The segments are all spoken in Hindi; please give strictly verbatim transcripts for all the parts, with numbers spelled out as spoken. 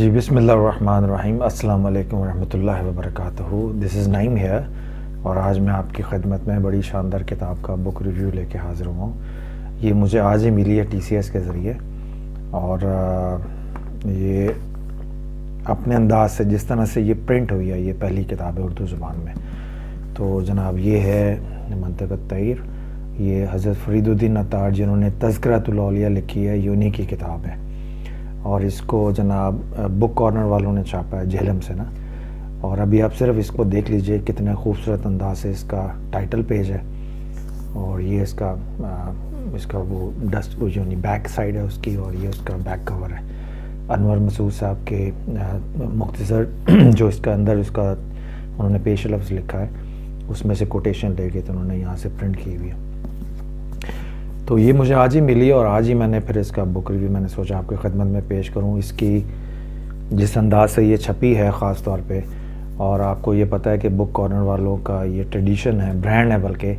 जी बिस्मिल्लाहिर्रहमानिर्रहीम अस्सलाम वालेकुम वरहमतुल्लाहि वबरकातुहू। दिस इज़ नाइम हेयर और आज मैं आपकी खिदमत में बड़ी शानदार किताब का बुक रिव्यू लेके हाज़िर हुआ हूँ। ये मुझे आज ही मिली है टीसीएस के ज़रिए और ये अपने अंदाज से जिस तरह से ये प्रिंट हुई है ये पहली किताब है उर्दू ज़ुबान में। तो जनाब ये है मंतिक़ अत-तैर, ये हज़रत फरीदुद्दीन अत्तार जिन्होंने तज़किरतुल औलिया लिखी है, यूनी की किताब है और इसको जनाब बुक कॉर्नर वालों ने छापा है झेलम से ना। और अभी आप सिर्फ इसको देख लीजिए कितने खूबसूरत अंदाज से इसका टाइटल पेज है और ये इसका आ, इसका वो डस्ट वो यूनी बैक साइड है उसकी और ये उसका बैक कवर है। अनवर मसूद साहब के मुख्तसर जो इसका अंदर उसका उन्होंने पेश लफ्ज़ लिखा है उसमें से कोटेशन लेके तो उन्होंने यहाँ से प्रिंट की हुई है। तो ये मुझे आज ही मिली और आज ही मैंने फिर इसका बुक रिव्यू मैंने सोचा आपकी खिदमत में पेश करूं। इसकी जिस अंदाज से ये छपी है ख़ास तौर पे, और आपको ये पता है कि बुक कॉर्नर वालों का ये ट्रेडिशन है, ब्रांड है बल्कि,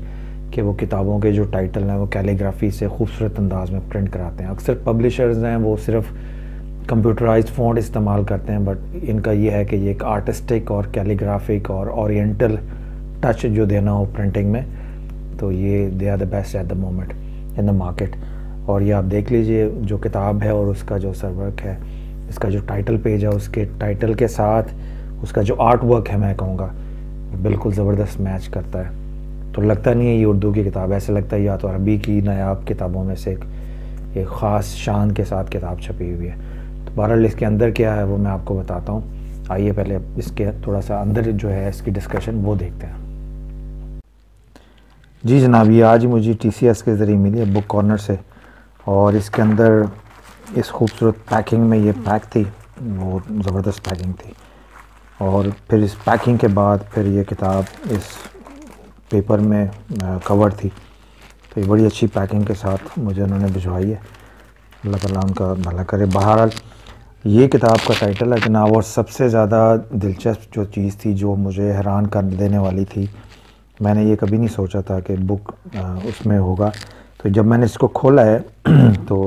कि वो किताबों के जो टाइटल हैं वो कैलीग्राफी से खूबसूरत अंदाज में प्रिंट कराते हैं। अक्सर पब्लिशर्स हैं वो सिर्फ कंप्यूटराइज फ़ॉन्ट इस्तेमाल करते हैं, बट इनका ये है कि ये एक आर्टिस्टिक और कैलीग्राफिक और ओरिएंटल टच जो देना हो प्रिंटिंग में, तो ये they are the best at the moment in the market. और ये आप देख लीजिए जो किताब है और उसका जो सरवर्क है, इसका जो टाइटल पेज है उसके टाइटल के साथ उसका जो आर्ट वर्क है मैं कहूँगा बिल्कुल ज़बरदस्त मैच करता है। तो लगता नहीं है ये उर्दू की किताब, ऐसे लगता है या तो अरबी की नायाब किताबों में से एक, एक ख़ास शान के साथ किताब छपी हुई है। तो बहरहाल इसके अंदर क्या है वो मैं आपको बताता हूँ। आइए पहले इसके थोड़ा सा अंदर जो है इसकी डिस्कशन वो देखते हैं। जी जनाब ये आज मुझे टीसीएस के ज़रिए मिली है बुक कॉर्नर से और इसके अंदर इस खूबसूरत पैकिंग में ये पैक थी, वो ज़बरदस्त पैकिंग थी। और फिर इस पैकिंग के बाद फिर ये किताब इस पेपर में कवर थी, तो ये बड़ी अच्छी पैकिंग के साथ मुझे उन्होंने भिजवाई है, अल्लाह ताला उनका भला करे। बहरहाल ये किताब का टाइटल है जनाब, और सबसे ज़्यादा दिलचस्प जो चीज़ थी जो मुझे हैरान कर देने वाली थी, मैंने ये कभी नहीं सोचा था कि बुक आ, उसमें होगा। तो जब मैंने इसको खोला है तो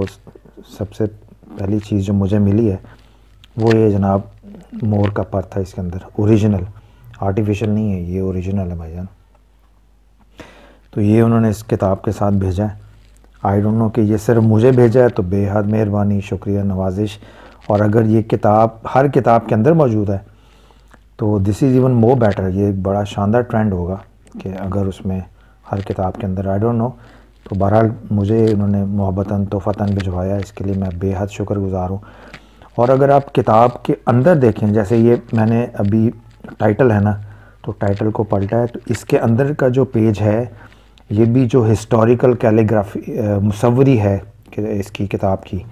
सबसे पहली चीज़ जो मुझे मिली है वो ये जनाब मोर का पर था इसके अंदर, ओरिजिनल, आर्टिफिशियल नहीं है, ये ओरिजिनल है भाईजान। तो ये उन्होंने इस किताब के साथ भेजा है। आई डोंट नो कि ये सिर्फ मुझे भेजा है, तो बेहद मेहरबानी, शुक्रिया, नवाजिश। और अगर ये किताब हर किताब के अंदर मौजूद है तो this is even more better, ये एक बड़ा शानदार ट्रेंड होगा कि अगर उसमें हर किताब के अंदर आई डोंट नो। तो बहरहाल मुझे उन्होंने मोहब्बतन तोहफ़तन भिजवाया, इसके लिए मैं बेहद शुक्रगुज़ार हूँ। और अगर आप किताब के अंदर देखें, जैसे ये मैंने अभी टाइटल है ना, तो टाइटल को पलटा है तो इसके अंदर का जो पेज है ये भी जो हिस्टोरिकल कैलीग्राफी मुसव्वरी है कि इसकी किताब की,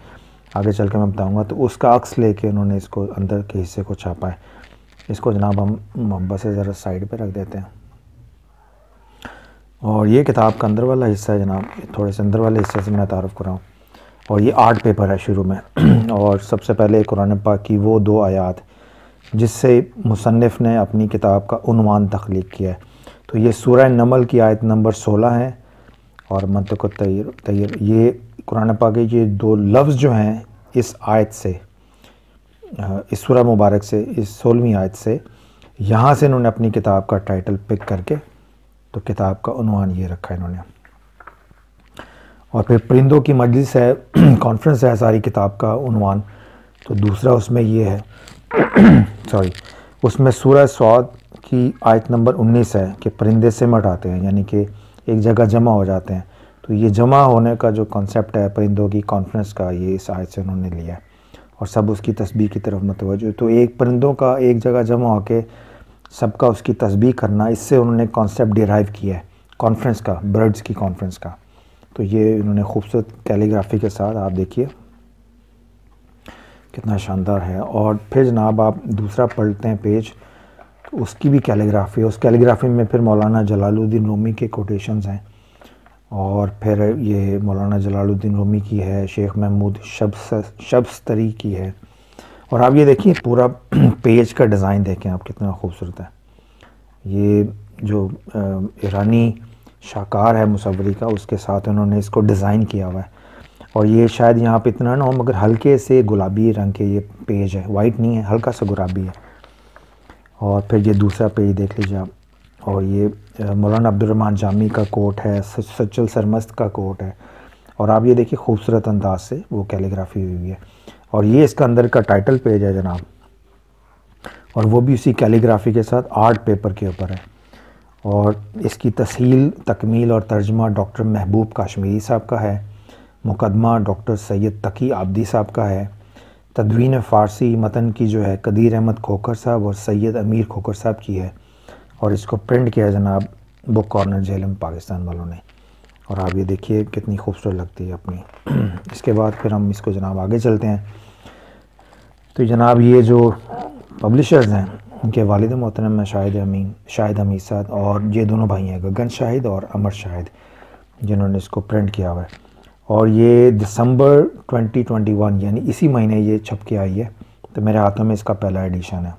आगे चल के मैं बताऊँगा, तो उसका अक्स लेके उन्होंने इसको अंदर के हिस्से को छापा है। इसको जनाब हम मोहब्बत से ज़रा साइड पर रख देते हैं। और ये किताब का अंदर वाला हिस्सा है जनाब, थोड़े से अंदर वाले हिस्से से मैं तारुफ़ कराऊँ। और ये आर्ट पेपर है शुरू में, और सबसे पहले कुरान पाक की वो दो आयात जिससे मुसन्निफ़ ने अपनी किताब का उन्वान तख्लीक किया है। तो ये सूरह नमल की आयत नंबर सोलह है और मंतिक़ अत-तैर तैर ये कुरान पाक के ये दो लफ्ज़ जो हैं इस आयत से, इस सूरह मुबारक से, इस सोलहवीं आयत से, यहाँ से इन्होंने अपनी किताब का टाइटल पिक करके तो किताब का उन्वान ये रखा है इन्होंने। और फिर परिंदों की मजलिस है, कॉन्फ्रेंस है सारी किताब का उन्वान। तो दूसरा उसमें ये है सॉरी उसमें सूरह सौद की आयत नंबर उन्नीस है कि परिंदे सिमट आते हैं, यानी कि एक जगह जमा हो जाते हैं। तो ये जमा होने का जो कॉन्सेप्ट है परिंदों की कॉन्फ्रेंस का, ये इस आयत से उन्होंने लिया और सब उसकी तस्बीह की तरफ मतवज्जो। तो एक परिंदों का एक जगह जमा होकर सबका उसकी तस्बीह करना, इससे उन्होंने कॉन्सेप्ट डिराइव किया है कॉन्फ्रेंस का, बर्ड्स की कॉन्फ्रेंस का। तो ये उन्होंने खूबसूरत कैलीग्राफी के साथ, आप देखिए कितना शानदार है। और फिर जनाब आप दूसरा पढ़ते हैं पेज, तो उसकी भी कैलीग्राफी है, उस कैलीग्राफी में फिर मौलाना जलालुद्दीन रूमी के कोटेशंस हैं और फिर ये मौलाना जलालुद्दीन रूमी की है, शेख महमूद शबिस्तरी की है। और आप ये देखिए पूरा पेज का डिज़ाइन देखें आप कितना खूबसूरत है। ये जो ईरानी शाकार है मुसव्वरी का उसके साथ उन्होंने इसको डिज़ाइन किया हुआ है। और ये शायद यहाँ पे इतना ना हो मगर हल्के से गुलाबी रंग के ये पेज है, वाइट नहीं है, हल्का सा गुलाबी है। और फिर ये दूसरा पेज देख लीजिए आप। और ये मौलाना अब्दुल रहमान जामी का कोट है, सचल सरमस्त का कोट है। और आप ये देखिए खूबसूरत अंदाज से वो कैलीग्राफी हुई है। और ये इसका अंदर का टाइटल पेज है जनाब, और वो भी उसी कैलीग्राफी के साथ आर्ट पेपर के ऊपर है। और इसकी तस्हील, तकमील और तर्जमा डॉक्टर महबूब काश्मीरी साहब का है। मुकदमा डॉक्टर सैयद तकी आबदी साहब का है। तदवीन फ़ारसी मतन की जो है कदीर अहमद खोकर साहब और सैयद अमीर खोकर साहब की है। और इसको प्रिंट किया है जनाब बुक कॉर्नर झेलम पाकिस्तान वालों ने। और आप ये देखिए कितनी खूबसूरत लगती है अपनी। इसके बाद फिर हम इसको जनाब आगे चलते हैं। तो जनाब ये जो पब्लिशर्स हैं उनके वालिद मोहतरम हैं शाहिद अमीन, शाहिद अमीन साहब, और ये दोनों भाई हैं गगन शाहिद और अमर शाहिद, जिन्होंने इसको प्रिंट किया हुआ है। और ये दिसंबर ट्वेंटी ट्वेंटी वन यानी इसी महीने ये छप के आई है। तो मेरे हाथों में इसका पहला एडिशन है।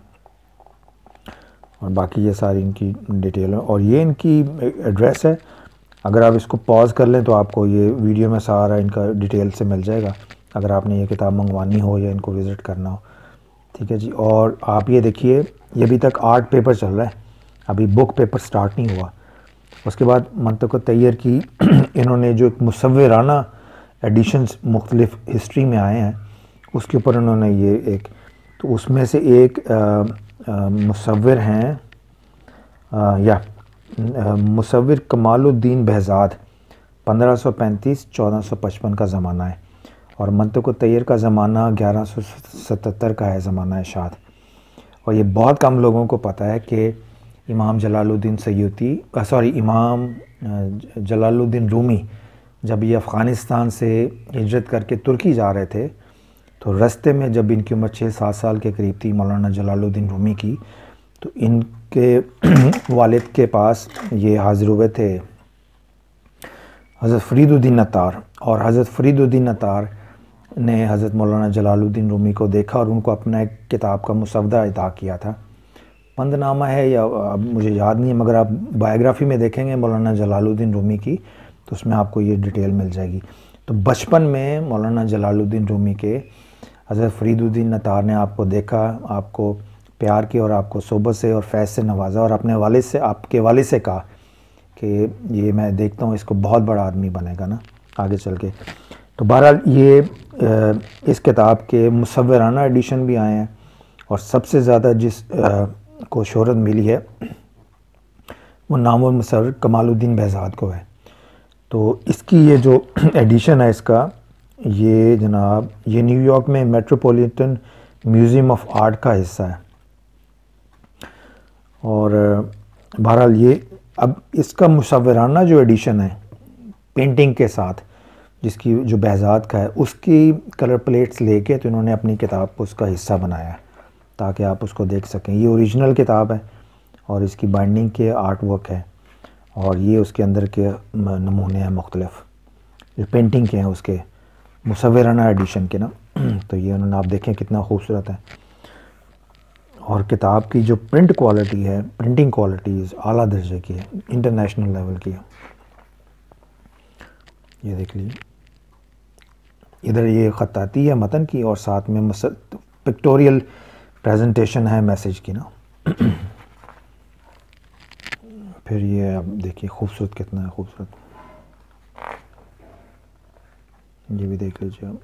और बाकी ये सारी इनकी डिटेल है और ये इनकी एड्रेस है। अगर आप इसको पॉज कर लें तो आपको ये वीडियो में सारा इनका डिटेल से मिल जाएगा, अगर आपने ये किताब मंगवानी हो या इनको विज़िट करना हो। ठीक है जी। और आप ये देखिए, ये अभी तक आर्ट पेपर चल रहा है, अभी बुक पेपर स्टार्ट नहीं हुआ। उसके बाद मंतक़ अत-तैर की इन्होंने जो एक मुसव्वराना एडिशन्स मुख्तलिफ़ हिस्ट्री में आए हैं उसके ऊपर उन्होंने ये एक, तो उसमें से एक मुसव्वर हैं आ, या मुसव्वर कमालुद्दीन बहजाद, पंद्रह सौ पैंतीस चौदह सौ पचपन का ज़माना है। और मंतक़ अत-तैर का ज़माना ग्यारह सौ सतहत्तर का है, ज़माना शाद। और ये बहुत कम लोगों को पता है कि इमाम जलालुद्दीन सैयूती सॉरी इमाम जलालुद्दीन रूमी जब ये अफ़ग़ानिस्तान से हिजरत करके तुर्की जा रहे थे तो रास्ते में जब इनकी उम्र छः सात साल के करीब थी मौलाना जलालुद्दीन रूमी की, तो इनके वालिद के पास ये हाज़िर हुए थे हज़रत फरीदुद्दीन अतार। और हज़रत फरीदुद्दीन अतार ने हज़रत मौलाना जलालुद्दीन रूमी को देखा और उनको अपना एक किताब का मुसवदा अता किया था। पंधनामा है या अब मुझे याद नहीं है, मगर आप बायोग्राफ़ी में देखेंगे मौलाना जलालुद्दीन रूमी की तो उसमें आपको ये डिटेल मिल जाएगी। तो बचपन में मौलाना जलालुद्दीन रूमी के हज़रत फरीदुद्दीन अतार ने आपको देखा, आपको प्यार किया और आपको सोबत से और फैज़ से नवाजा और अपने वालिद से, आपके वालिद से कहा कि ये मैं देखता हूँ इसको बहुत बड़ा आदमी बनेगा ना आगे चल के। तो बहरहाल ये इस किताब के मुसव्वराना एडिशन भी आए हैं। और सबसे ज़्यादा जिस को शोहरत मिली है वो नामवर मुसव्वर कमालुद्दीन बहजाद को है। तो इसकी ये जो एडिशन है इसका, ये जनाब ये न्यूयॉर्क में मेट्रोपॉलिटन म्यूज़ियम ऑफ आर्ट का हिस्सा है। और बहरहाल ये अब इसका मुसव्वराना जो एडिशन है पेंटिंग के साथ जिसकी जो बहजाद का है उसकी कलर प्लेट्स लेके तो इन्होंने अपनी किताब को उसका हिस्सा बनाया है ताकि आप उसको देख सकें। ये ओरिजिनल किताब है और इसकी बाइंडिंग के आर्ट वर्क है और ये उसके अंदर के नमूने हैं मुख्तलिफ जो पेंटिंग के हैं उसके मुसव्वराना एडिशन के ना। तो ये उन्होंने, आप देखें कितना खूबसूरत है। और किताब की जो प्रिंट क्वालिटी है, प्रिंटिंग क्वालिटी आला दर्जे की है, इंटरनेशनल लेवल की है। ये देख लीजिए, इधर ये खताती है मतन की और साथ में पिक्टोरियल प्रेजेंटेशन है मैसेज की ना। फिर ये आप देखिए खूबसूरत, कितना है खूबसूरत, ये भी देख लीजिए आप।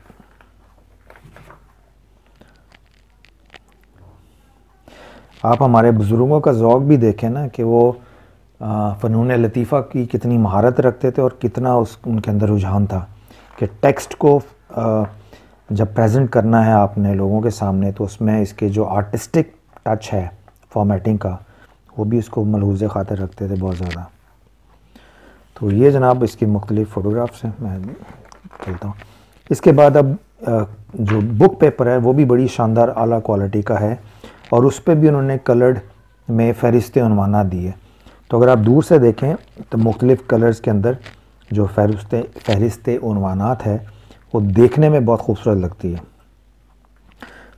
आप हमारे बुज़ुर्गों का ज़ौक़ भी देखें ना कि वो फ़नून लतीफ़ा की कितनी महारत रखते थे और कितना उस उनके अंदर रुझान था कि टेक्स्ट को आ, जब प्रेजेंट करना है आपने लोगों के सामने तो उसमें इसके जो आर्टिस्टिक टच है फॉर्मेटिंग का वो भी उसको मलहूज़ खातिर रखते थे बहुत ज़्यादा। तो ये जनाब इसकी मुख्तलिफ़ फ़ोटोग्राफ्स हैं। मैं चलता हूँ इसके बाद। अब जो बुक पेपर है वो भी बड़ी शानदार आला क्वालिटी का है और उस पर भी उन्होंने कलर्ड में फहरिस्तें उनवाना दी है। तो अगर आप दूर से देखें तो मुख्तलिफ़ कलर्स के अंदर जो फहरिस्तें फहरिस्तें उनवानात है वो देखने में बहुत खूबसूरत लगती है।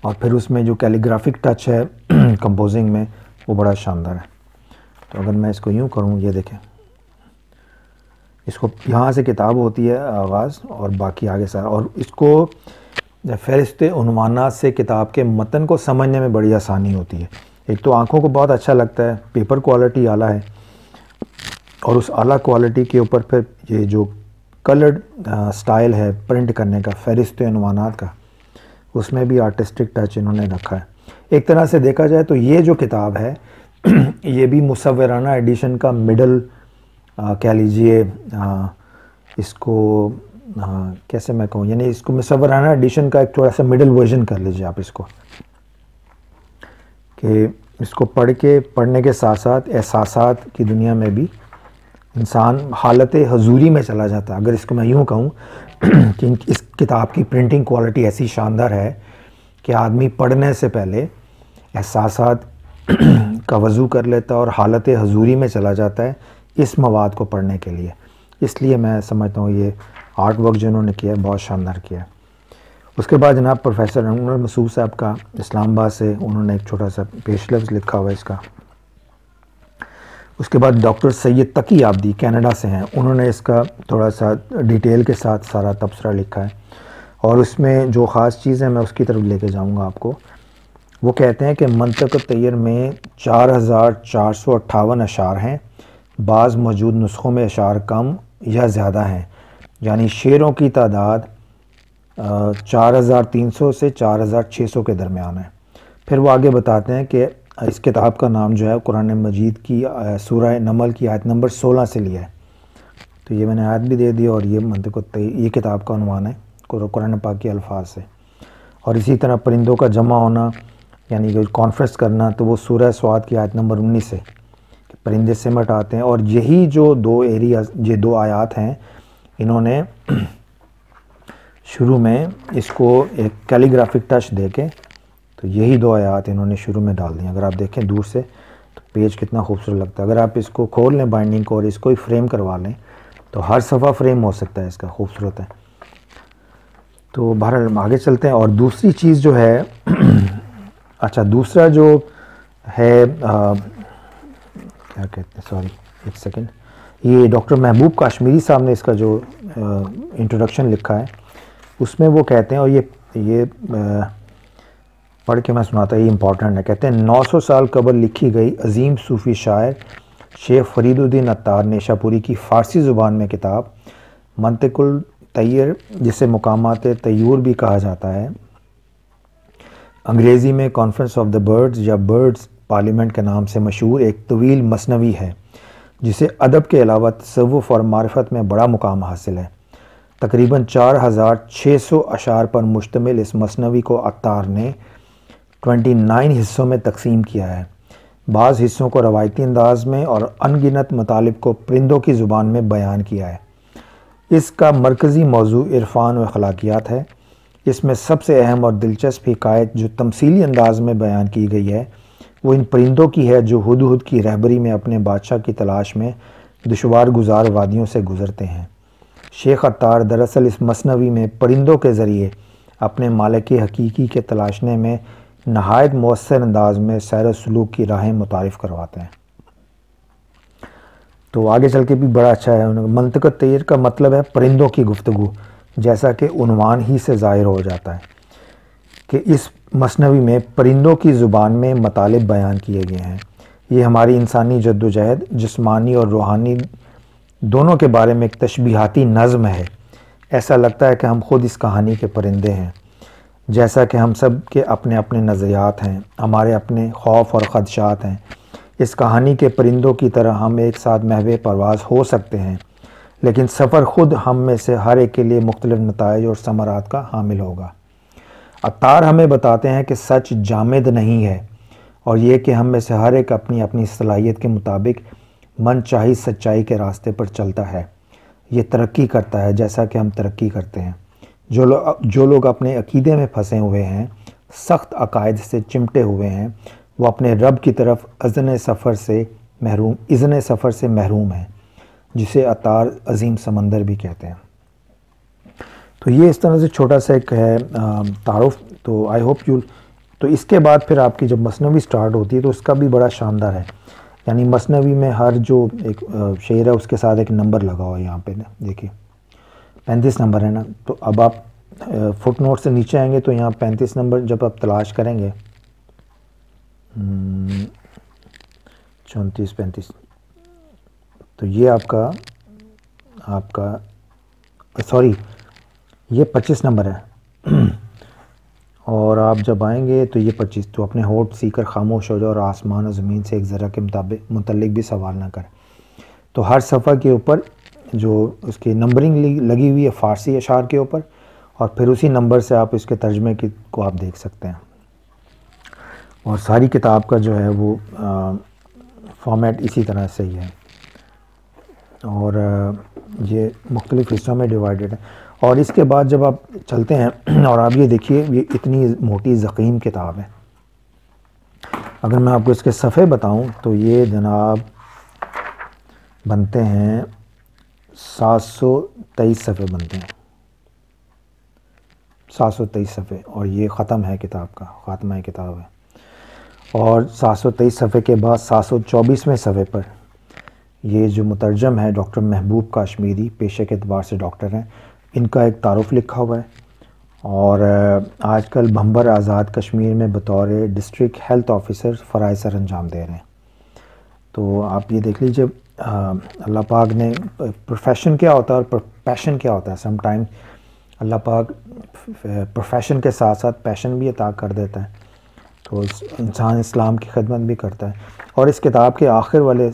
और फिर उसमें जो कैलीग्राफिक टच है कंपोजिंग में वो बड़ा शानदार है। तो अगर मैं इसको यूँ करूँ, ये देखें इसको यहाँ से किताब होती है आगाज़ और बाकी आगे सारा, और इसको फहरिस्त उनवाना से किताब के मतन को समझने में बड़ी आसानी होती है। एक तो आँखों को बहुत अच्छा लगता है, पेपर क्वालिटी आला है, और उस आला क्वालिटी के ऊपर फिर ये जो कलर्ड स्टाइल है प्रिंट करने का, फहरिस्त उनवानात का, उसमें भी आर्टिस्टिक टच इन्होंने रखा है। एक तरह से देखा जाए तो ये जो किताब है ये भी मुसव्वराना एडिशन का मिडल कह लीजिए, इसको आ, कैसे मैं कहूँ, यानी इसको मुसव्वराना एडिशन का एक थोड़ा सा मिडल वर्जन कर लीजिए आप इसको, कि इसको पढ़ के पढ़ने के साथ साथ एहसासात की दुनिया में भी इंसान हालत हजूरी में चला जाता है। अगर इसको मैं यूँ कहूँ कि इस किताब की प्रिंटिंग क्वालिटी ऐसी शानदार है कि आदमी पढ़ने से पहले एहसासात का वजू कर लेता है और हालत हजूरी में चला जाता है इस मवाद को पढ़ने के लिए। इसलिए मैं समझता हूँ ये आर्ट वर्क जो उन्होंने किया है बहुत शानदार किया है। उसके बाद जनाब प्रोफेसर अनवर मसूद साहब का इस्लामाबाद से उन्होंने एक छोटा सा पेशलफ्स लिखा हुआ है इसका। उसके बाद डॉक्टर सैयद तकी आबदी कनाडा से हैं, उन्होंने इसका थोड़ा सा डिटेल के साथ सारा तबसरा लिखा है, और उसमें जो ख़ास चीज़ है मैं उसकी तरफ लेके जाऊंगा आपको। वो कहते हैं कि मंतक़ अत-तैर में चार हज़ार चार सौ अट्ठावन अशार हैं, बाज़ मौजूद नुस्खों में अशार कम या ज़्यादा हैं, यानी शेरों की तादाद चार हज़ार तीन सौ से चार हज़ार छः सौ के दरमियान है। फिर वो आगे बताते हैं कि इस किताब का नाम जो है कुरान मजीद की सूरह नमल की आयत नंबर सोलह से लिया है। तो ये मैंने आयत भी दे दी, और ये मंतिक़ अत-तैर ये किताब का उन्वान है कुरान पाक के अल्फाज से। और इसी तरह परिंदों का जमा होना यानी कि कॉन्फ्रेंस करना, तो वो सूरह स्वाद की आयत नंबर उन्नीस से कि परिंदे सिमट आते हैं। और यही जो दो एरिया ये दो आयात हैं, इन्होंने शुरू में इसको एक कैलीग्राफिक टच दे के, तो यही दो आयात इन्होंने शुरू में डाल दी। अगर आप देखें दूर से तो पेज कितना खूबसूरत लगता है। अगर आप इसको खोल लें बाइंडिंग को और इसको ही फ्रेम करवा लें तो हर सफ़ा फ्रेम हो सकता है इसका, खूबसूरत है। तो बहरहाल आगे चलते हैं। और दूसरी चीज़ जो है अच्छा दूसरा जो है आ, क्या कहते हैं, सॉरी एक सेकेंड, ये डॉक्टर महबूब काश्मीरी साहब ने इसका जो इंट्रोडक्शन लिखा है उसमें वो कहते हैं, और ये ये आ, पढ़ के मैं सुनाता हूँ, ये इम्पॉर्टेंट है। कहते हैं नौ सौ साल कबल लिखी गई अजीम सूफ़ी शायर शेख फरीद उद्दीन अत्तार ने शाहपुरी की फ़ारसी ज़ुबान में किताब मंतिक़ अत-तैर, जिसे मुकामात तयूर भी कहा जाता है, अंग्रेज़ी में कॉन्फ्रेंस ऑफ द बर्ड्स या बर्ड्स पार्लियामेंट के नाम से मशहूर एक तवील मसनवी है, जिसे अदब के अलावा तसव्वुफ़ और मारिफत में बड़ा मुकाम हासिल है। तकरीबन चार हज़ार छः सौ अशार पर मुश्तमिल इस मसनवी को अत्तार ने ट्वेंटी नाइन हिस्सों में तकसीम किया है। बाज़ हिस्सों को रवायती अंदाज में और अनगिनत मतालिब को परिंदों की ज़ुबान में बयान किया है। इसका मरकज़ी मौजू इरफ़ान व अखलाकियात है। इसमें सबसे अहम और दिलचस्प हिकायत जो तमसीली अंदाज में बयान की गई है वो इन परिंदों की है जो हुदहुद की रहबरी में अपने बादशाह की तलाश में दुशवार गुजार वादियों से गुज़रते हैं। शेख अत्तार दरअसल इस मसनवी में परिंदों के ज़रिए अपने मालिक हकीकी के तलाशने में नहायत मौसर अंदाज में सैर सलूक की राहें मुतारिफ़ करवाते हैं। तो आगे चल के भी बड़ा अच्छा है। मंतिक़ अत-तैर का मतलब है परिंदों की गुफ्तगू, जैसा कि उन्वान ही से ज़ाहिर हो जाता है कि इस मसनवी में परिंदों की ज़ुबान में मतालिब बयान किए गए हैं। ये हमारी इंसानी जद्दोजहद जिस्मानी और रूहानी दोनों के बारे में एक तशबीहाती नज़म है। ऐसा लगता है कि हम खुद इस कहानी के परिंदे हैं, जैसा कि हम सब के अपने अपने नज़रियात हैं, हमारे अपने खौफ और ख़दशात हैं। इस कहानी के परिंदों की तरह हम एक साथ महवे परवाज़ हो सकते हैं, लेकिन सफ़र ख़ुद हम में से हर एक के लिए मुख्तलिफ़ नताइज और समरात का हामिल होगा। अत्तार हमें बताते हैं कि सच जामिद नहीं है, और ये कि हम में से हर एक अपनी अपनी सलाहियत के मुताबिक मन चाही सच्चाई के रास्ते पर चलता है। ये तरक्की करता है जैसा कि हम तरक्की करते हैं। जो लोग जो लोग अपने अक़ीदे में फंसे हुए हैं, सख्त अकायद से चिमटे हुए हैं, वो अपने रब की तरफ अज़न सफ़र से महरूम इज़न सफ़र से महरूम हैं, जिसे अतार अज़ीम समंदर भी कहते हैं। तो ये इस तरह से छोटा सा एक है तारुफ। तो आई होप यू। तो इसके बाद फिर आपकी जब मसनवी स्टार्ट होती है तो उसका भी बड़ा शानदार है। यानी मसनवी में हर जो एक शेर है उसके साथ एक नंबर लगा हुआ है। यहाँ पे देखिए पैंतीस नंबर है ना, तो अब आप फुट नोट से नीचे आएंगे तो यहाँ पैंतीस नंबर जब आप तलाश करेंगे, चौंतीस पैंतीस, तो ये आपका आपका सॉरी ये पच्चीस नंबर है। और आप जब आएंगे तो ये पच्चीस, तो अपने होठ सीकर खामोश हो जाओ और आसमान और ज़मीन से एक ज़रा के मुताबिक मुतल्लिक भी सवाल ना करें। तो हर सफ़ा के ऊपर जो उसकी नंबरिंग लगी हुई है फ़ारसी अशार के ऊपर, और फिर उसी नंबर से आप इसके तर्जमे की को आप देख सकते हैं। और सारी किताब का जो है वो फॉर्मेट इसी तरह से ही है, और आ, ये मुख्तलिफ़ हिस्सों में डिवाइडेड है। और इसके बाद जब आप चलते हैं, और आप ये देखिए ये इतनी मोटी ज़ख़ीम किताब है। अगर मैं आपको इसके सफ़े बताऊं तो ये जनाब बनते हैं सात सौ तेईस सफ़े बनते हैं, सात सौ तेईस सफ़े। और ये ख़त्म है किताब का, ख़ात्मा किताब है। और सात सौ तेईस सफ़े के बाद सात सौ चौबीसवें सफ़े पर ये जो मुतरजम है डॉक्टर महबूब काश्मीरी, पेशे के अतबार से डॉक्टर हैं, इनका एक तारुफ़ लिखा हुआ है। और आजकल भंबर आज़ाद कश्मीर में बतौर डिस्ट्रिक्ट हेल्थ ऑफिसर फ़राइज़ सर अंजाम दे रहे हैं। तो आप ये देख लीजिए अल्लाह पाक ने प्रोफेशन क्या होता है और पैशन क्या होता है। समटाइम अल्लाह पाक प्रोफेशन के साथ साथ पैशन भी अता कर देता है, तो इंसान इस्लाम की खिदमत भी करता है। और इस किताब के आखिर वाले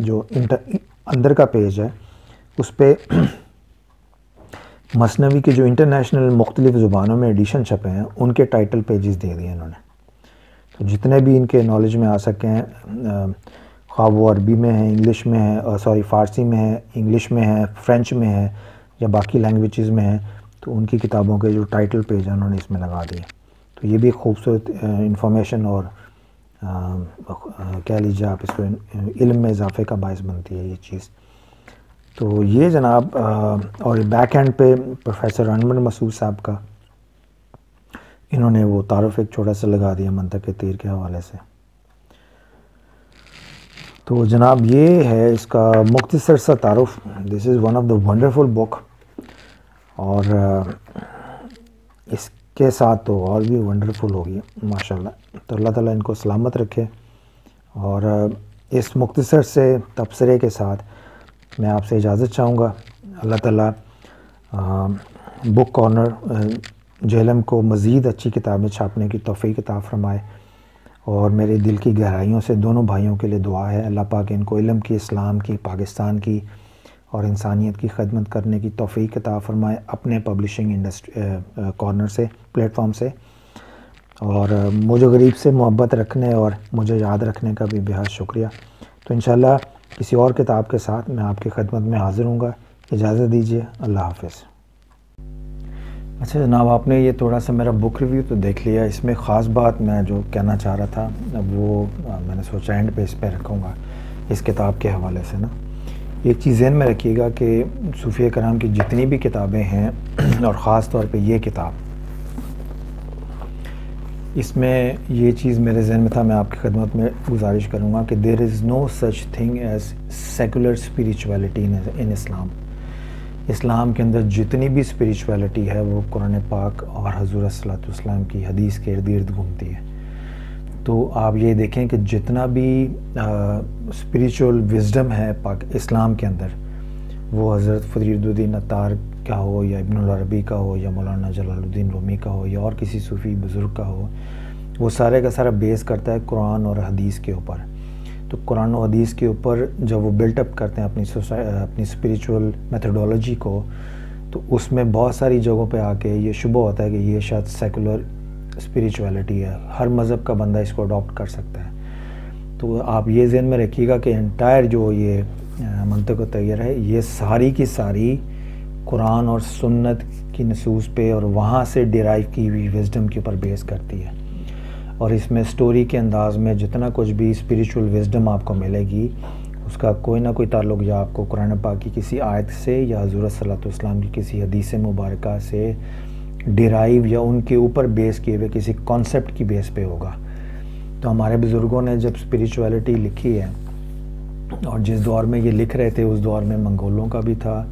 जो इंटर अंदर का पेज है उस पर मसनवी के जो इंटरनेशनल मुख्तलिफ़ ज़ुबानों में एडिशन छपे हैं उनके टाइटल पेजेस दे दिए इन्होंने। तो जितने भी इनके नॉलेज में आ सके हैं, ख़्वा वो अरबी में है, इंग्लिश में है, सॉरी फ़ारसी में है, इंग्लिश में है, फ़्रेंच में है, या बाकी लैंग्वेजेस में है, तो उनकी किताबों के जो टाइटल पेज हैं उन्होंने इसमें लगा दिए। तो ये भी खूबसूरत इंफॉर्मेशन और कह लीजिए आप इसको इल्म में इजाफे का बायस बनती है ये चीज़। तो ये जनाब आ, और बैक हैंड पे प्रोफेसर अनवर मसूद साहब का इन्होंने वो तारुफ एक छोटा सा लगा दिया मंतक़ तीर के हवाले से। तो जनाब ये है इसका मुख्तसर सा तारुफ। This is one of the wonderful book, और इसके साथ तो और भी वंडरफुल होगी माशाल्लाह। तो अल्लाह ताला इनको सलामत रखे। और इस मुख्तसर से तबसरे के साथ मैं आपसे इजाज़त चाहूँगा। अल्लाह ताला बुक कॉर्नर जहलम को मज़ीद अच्छी किताबें छापने की तौफ़ीक़ अता फ़रमाए। और मेरे दिल की गहराइयों से दोनों भाइयों के लिए दुआ है, अल्लाह पाक इनको इल्म की, इस्लाम की, पाकिस्तान की और इंसानियत की खिदमत करने की तौफ़ीक़ अता फ़रमाए अपने पब्लिशिंग इंडस्ट्री कॉर्नर से, प्लेटफॉर्म से। और मुझे गरीब से मोहब्बत रखने और मुझे याद रखने का भी बेहद शुक्रिया। तो इंशाल्लाह किसी और किताब के साथ मैं आपकी खिदमत में हाज़िर हूँगा। इजाज़त दीजिए, अल्लाह हाफ़िज़। अच्छा जनाब, आपने ये थोड़ा सा मेरा बुक रिव्यू तो देख लिया। इसमें ख़ास बात मैं जो कहना चाह रहा था अब वो आ, मैंने सोचा एंड पे इस पर रखूँगा इस किताब के हवाले से ना। एक चीज़ ज़हन में रखिएगा कि सूफिया कराम की जितनी भी किताबें हैं और ख़ास तौर पर यह किताब, इसमें यह चीज़ मेरे जहन में था, मैं आपकी खिदमत में गुजारिश करूँगा कि there is no such thing as secular spirituality in Islam. Islam के अंदर जितनी भी स्पिरिचुअलिटी है वो कुरान पाक और हजूर सल्लल्लाहु अलैहि वसल्लम की हदीस के इर्द गिर्द घूमती है। तो आप ये देखें कि जितना भी स्पिरिचुअल विजडम है पाक इस्लाम के अंदर, वो हज़रत फरीदुद्दीन अत्तार का हो या इब्नुल अरबी का हो या मौलाना जलालुद्दीन रूमी का हो या और किसी सूफ़ी बुज़ुर्ग का हो, वो सारे का सारा बेस करता है कुरान और हदीस के ऊपर। तो कुरान और हदीस के ऊपर जब वो बिल्टअप करते हैं अपनी अपनी स्पिरिचुअल मेथडोलॉजी को, तो उसमें बहुत सारी जगहों पे आके ये शुबा होता है कि ये शायद सेकुलर स्पिरिचुअलिटी है, हर मज़हब का बंदा इसको अडॉप्ट कर सकता है। तो आप ये जहन में रखिएगा कि एंटायर जो ये मंतक़ अत-तैर है ये सारी की सारी कुरान और सुन्नत की नसूस पे और वहाँ से डिराइव की हुई विजडम के ऊपर बेस करती है। और इसमें स्टोरी के अंदाज़ में जितना कुछ भी स्पिरिचुअल विजडम आपको मिलेगी उसका कोई ना कोई ताल्लुक़ या आपको कुरान पाक की किसी आयत से या हज़रत सल्लल्लाहु अलैहि वसल्लम की किसी हदीस मुबारक से डिराइव या उनके ऊपर बेस किए हुए किसी कॉन्सेप्ट की बेस पे होगा। तो हमारे बुज़ुर्गों ने जब स्पिरिचुअलिटी लिखी है और जिस दौर में ये लिख रहे थे उस दौर में मंगोलों का भी था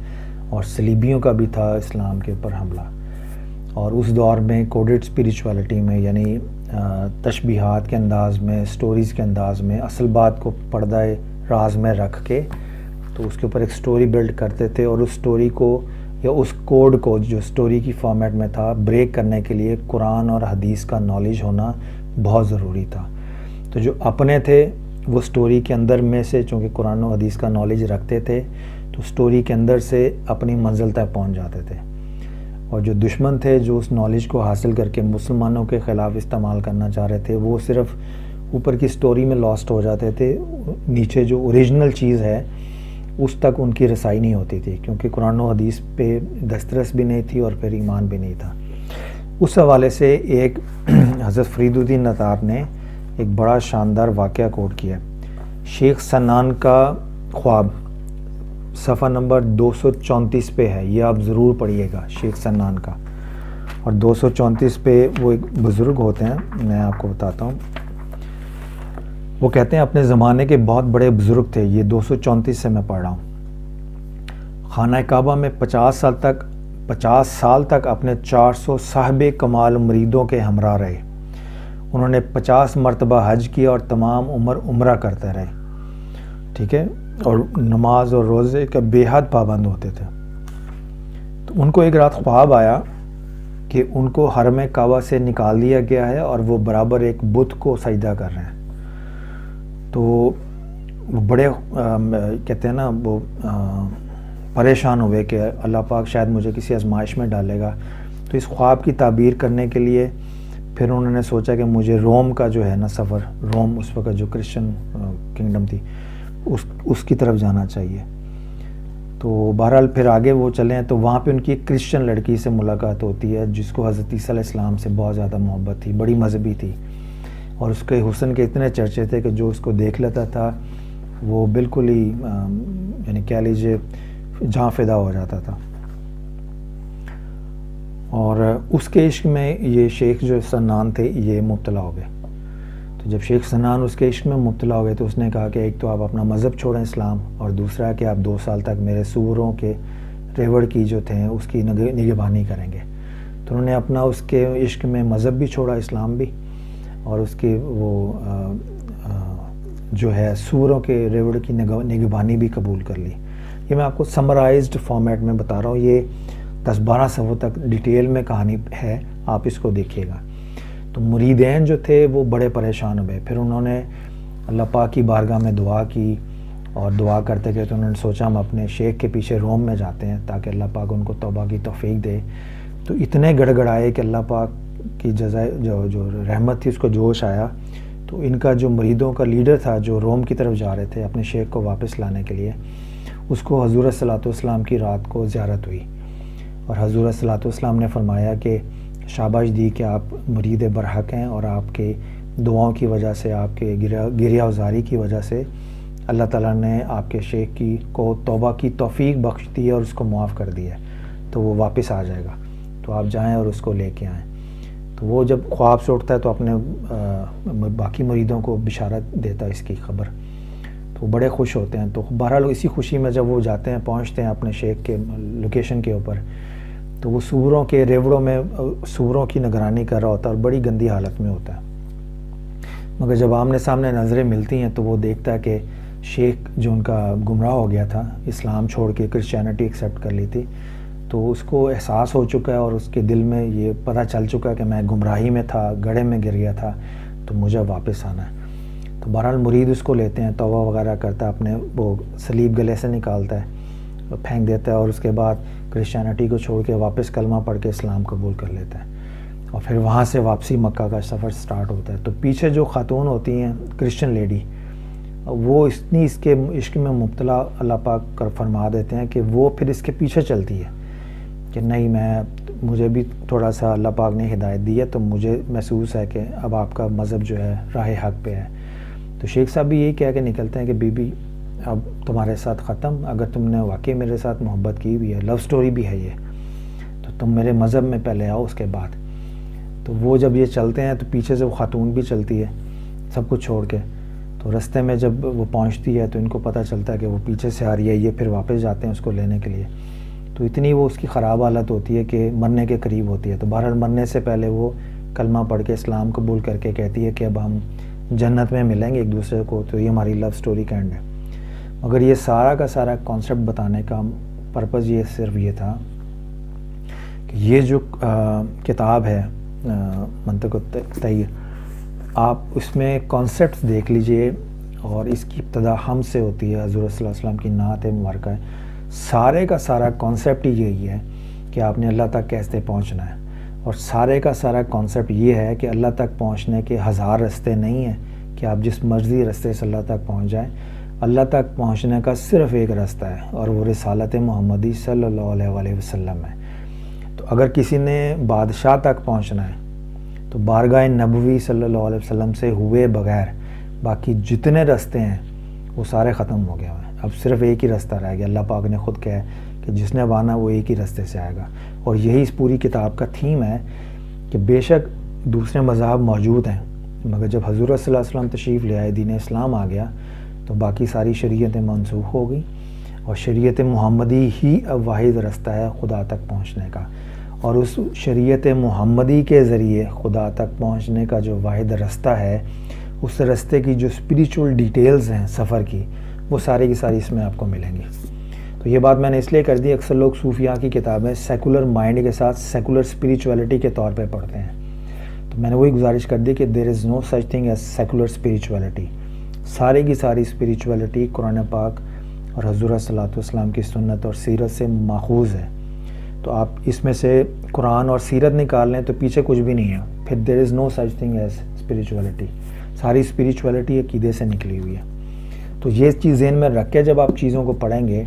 और सलीबियों का भी था इस्लाम के ऊपर हमला, और उस दौर में कोडेड स्पिरिचुअलिटी में यानी तशबीहात के अंदाज़ में, स्टोरीज़ के अंदाज़ में असल बात को पर्दा राज में रख के तो उसके ऊपर एक स्टोरी बिल्ड करते थे, और उस स्टोरी को या उस कोड को जो स्टोरी की फॉर्मेट में था ब्रेक करने के लिए कुरान और हदीस का नॉलेज होना बहुत ज़रूरी था। तो जो अपने थे वो स्टोरी के अंदर में से चूँकि कुरान और हदीस का नॉलेज रखते थे तो स्टोरी के अंदर से अपनी मंजिल तक पहुँच जाते थे, और जो दुश्मन थे जो उस नॉलेज को हासिल करके मुसलमानों के ख़िलाफ़ इस्तेमाल करना चाह रहे थे वो सिर्फ़ ऊपर की स्टोरी में लॉस्ट हो जाते थे, नीचे जो ओरिजिनल चीज़ है उस तक उनकी रसाई नहीं होती थी क्योंकि कुरान और हदीस पे दस्तरस भी नहीं थी और फिर ईमान भी नहीं था। उस हवाले से एक हज़रत फरीदुद्दीन अत्तार ने एक बड़ा शानदार वाक़या कोट किया, शेख सनान का ख्वाब, सफ़ा नंबर दो सौ चौंतीस पे है, ये आप ज़रूर पढ़िएगा शेख सनान का। और दो सौ चौंतीस पे वो एक बुज़ुर्ग होते हैं, मैं आपको बताता हूँ। वो कहते हैं अपने ज़माने के बहुत बड़े बुज़ुर्ग थे, ये दो सौ चौंतीस से मैं पढ़ रहा हूँ। खाना काबा में पचास साल तक पचास साल तक अपने चार सौ साहबे कमाल मुरीदों के हमरा रहे। उन्होंने पचास मरतबा हज किया और तमाम उम्र उम्रा करते रहे, ठीक है, और नमाज और रोज़े का बेहद पाबंद होते थे। तो उनको एक रात ख्वाब आया कि उनको हरम काबा से निकाल दिया गया है और वो बराबर एक बुत को सजदा कर रहे हैं। तो वो बड़े आ, कहते हैं ना वो आ, परेशान हुए कि अल्लाह पाक शायद मुझे किसी आजमाइश में डालेगा। तो इस ख्वाब की ताबीर करने के लिए फिर उन्होंने सोचा कि मुझे रोम का जो है ना सफ़र, रोम उस वक्त जो क्रिश्चियन किंगडम थी उस उसकी तरफ जाना चाहिए। तो बहरहाल फिर आगे वो चले तो वहाँ पे उनकी एक क्रिश्चियन लड़की से मुलाकात होती है जिसको हज़रत ईसा अलैहिस्सलाम से बहुत ज़्यादा मोहब्बत थी, बड़ी मजहबी थी, और उसके हुस्न के इतने चर्चे थे कि जो उसको देख लेता था वो बिल्कुल ही यानी कह लीजिए जहाँ फिदा हो जाता था। और उसके इश्क में ये शेख जो सनान थे ये मुब्तला हो गए। तो जब शेख सनान उसके इश्क में मुब्तला हो गए तो उसने कहा कि एक तो आप अपना मज़हब छोड़ें इस्लाम, और दूसरा कि आप दो साल तक मेरे सूरों के रेवड़ की जो थे उसकी निगहबानी करेंगे। तो उन्होंने अपना उसके इश्क में मज़हब भी छोड़ा, इस्लाम भी, और उसके वो आ, आ, जो है सूरों के रेवड़ की निगहबानी भी कबूल कर ली। ये मैं आपको समराइज्ड फॉर्मेट में बता रहा हूँ, ये दस बारह सफ़ों तक डिटेल में कहानी है, आप इसको देखिएगा। तो मुरीदैन जो थे वो बड़े परेशान हुए, फिर उन्होंने अल्लाह पाक की बारगाह में दुआ की, और दुआ करते गए तो उन्होंने सोचा हम अपने शेख के पीछे रोम में जाते हैं ताकि अल्लाह पाक उनको तौबा की तौफीक दे। तो इतने गड़गड़ाए कि अल्लाह पाक की जज़ा जो जो रहमत थी उसको जोश आया। तो इनका जो मुरीदों का लीडर था जो रोम की तरफ जा रहे थे अपने शेख को वापस लाने के लिए, उसको हजूर सल्लल्लाहु अलैहि वसल्लम की रात को ज़ियारत हुई, और हजूर सल्लल्लाहु अलैहि वसल्लम ने फरमाया कि शाबाश दी कि आप मुरीद बरहक हैं और आपके दुआओं की वजह से, आपके गिरा गिरियावजारी की वजह से अल्लाह ताला ने आपके शेख की को तौबा की तौफीक बख्श दी है और उसको माफ़ कर दिया है, तो वो वापस आ जाएगा, तो आप जाएं और उसको लेके आएँ। तो वो जब ख्वाब से उठता है तो अपने आ, बाकी मुरीदों को बिशारत देता है इसकी खबर, तो बड़े खुश होते हैं। तो बहरहाल इसी खुशी में जब वो जाते हैं, पहुँचते हैं अपने शेख के लोकेशन के ऊपर, तो वो सूरों के रेवड़ों में सूरों की निगरानी कर रहा होता है और बड़ी गंदी हालत में होता है। मगर जब आमने सामने नज़रें मिलती हैं तो वो देखता है कि शेख जो उनका गुमराह हो गया था, इस्लाम छोड़ के क्रिश्चियनिटी एक्सेप्ट कर ली थी, तो उसको एहसास हो चुका है और उसके दिल में ये पता चल चुका है कि मैं गुमराही में था, गड्ढे में गिर गया था, तो मुझे वापस आना है। तो बहरहाल मुरीद उसको लेते हैं, तौबा वगैरह करता है, अपने वो सलीब गले से निकालता है, फेंक देता है, और उसके बाद क्रिश्चियनिटी को छोड़ के वापस कलमा पढ़ के इस्लाम कबूल कर लेता है, और फिर वहाँ से वापसी मक्का का सफ़र स्टार्ट होता है। तो पीछे जो खातून होती हैं क्रिश्चियन लेडी, वो इतनी इसके इश्क में मुब्तला अल्लाह पाक कर फरमा देते हैं कि वो फिर इसके पीछे चलती है कि नहीं, मैं मुझे भी थोड़ा सा अल्लाह पाक ने हिदायत दी है तो मुझे महसूस है कि अब आपका मज़हब जो है राह हक पे है। तो शेख साहब भी यही कह के निकलते हैं कि बीबी अब तुम्हारे साथ ख़त्म, अगर तुमने वाकई मेरे साथ मोहब्बत की भी है, लव स्टोरी भी है ये, तो तुम मेरे मज़हब में पहले आओ उसके बाद। तो वो जब ये चलते हैं तो पीछे से वो खातून भी चलती है सब कुछ छोड़ के, तो रास्ते में जब वो पहुंचती है तो इनको पता चलता है कि वो पीछे से आ रही है, ये फिर वापस जाते हैं उसको लेने के लिए। तो इतनी वो उसकी ख़राब हालत होती है कि मरने के करीब होती है। तो बहरहाल मरने से पहले वो कलमा पढ़ के इस्लाम कबूल करके कहती है कि अब हम जन्नत में मिलेंगे एक दूसरे को। तो ये हमारी लव स्टोरी का एंड है। मगर ये सारा का सारा कॉन्सेप्ट बताने का पर्पज़ ये सिर्फ ये था कि ये जो किताब है मंतिक़ अत-तैर, आप उसमें कॉन्सेप्ट्स देख लीजिए। और इसकी इब्तदा हम से होती है, हज़रत सल्लल्लाहु अलैहि वसल्लम की नात मुबारक है। सारे का सारा कॉन्सेप्ट ही यही है कि आपने अल्लाह तक कैसे पहुंचना है। और सारे का सारा कॉन्सेप्ट ये है कि अल्लाह तक पहुंचने के हज़ार रास्ते नहीं हैं कि आप जिस मर्ज़ी रास्ते से अल्लाह तक पहुँच जाएँ। अल्लाह तक पहुँचने का सिर्फ़ एक रास्ता है और वो रिसालत मुहम्मदी सल्लल्लाहु अलैहि वसल्लम है। तो अगर किसी ने बादशाह तक पहुँचना है तो बारगाह नबवी सल्लल्लाहु अलैहि वसल्लम से हुए बगैर बाकी जितने रास्ते हैं वो सारे ख़त्म हो गए हैं। अब सिर्फ़ एक ही रास्ता रह गया। अल्लाह पाक ने ख़ुद कहा है कि जिसने बाना वो एक ही रास्ते से आएगा। और यही इस पूरी किताब का थीम है कि बेशक दूसरे मज़ाहब मौजूद हैं, मगर जब हज़रत सल्लल्लाहु अलैहि वसल्लम तशरीफ़ ले आए, दीन इस्लाम आ गया, तो बाकी सारी शरीयतें मनसूख हो गई और शरीयत मुहम्मदी ही अब वाहिद रास्ता है खुदा तक पहुँचने का। और उस शरीयत मुहम्मदी के ज़रिए खुदा तक पहुँचने का जो वाहिद रास्ता है, उस रास्ते की जो स्पिरिचुअल डिटेल्स हैं सफ़र की, वो सारी की सारी इसमें आपको मिलेंगी। तो ये बात मैंने इसलिए कर दी, अक्सर लोग सूफिया की किताबें सेकुलर माइंड के साथ सेकुलर स्पिरिचुअलिटी के तौर पे पढ़ते हैं। तो मैंने वही गुजारिश कर दी कि there is no such thing as secular spirituality. सारी की सारी स्पिरिचुअलिटी कुरान पाक और हज़रत सल्लल्लाहु अलैहि वसल्लम की सुन्नत और सीरत से माखूज़ है। तो आप इसमें से कुरान और सीरत निकाल लें तो पीछे कुछ भी नहीं है। फिर there is no such thing as spirituality. सारी स्पिरिचुअलिटी अक़ीदे से निकली हुई है। तो ये चीज़ ज़हन में रख के जब आप चीज़ों को पढ़ेंगे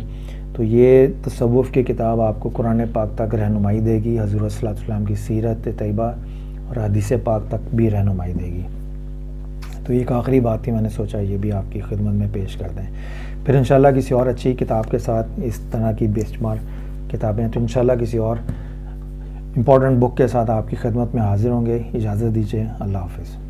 तो ये तसव्वुफ़ की किताब आपको कुरान पाक तक रहनुमाई देगी, हज़रत सल्लल्लाहु अलैहि वसल्लम की सीरत तैयबा और हदीस पाक तक भी रहनुमाई देगी। तो ये एक आखिरी बात थी, मैंने सोचा ये भी आपकी खिदमत में पेश कर दें। फिर इंशाल्लाह किसी और अच्छी किताब के साथ, इस तरह की बेशुमार किताबें, तो इंशाल्लाह किसी और इम्पॉर्टेंट बुक के साथ आपकी खिदमत में हाज़िर होंगे। इजाज़त दीजिए, अल्लाह हाफ़िज़।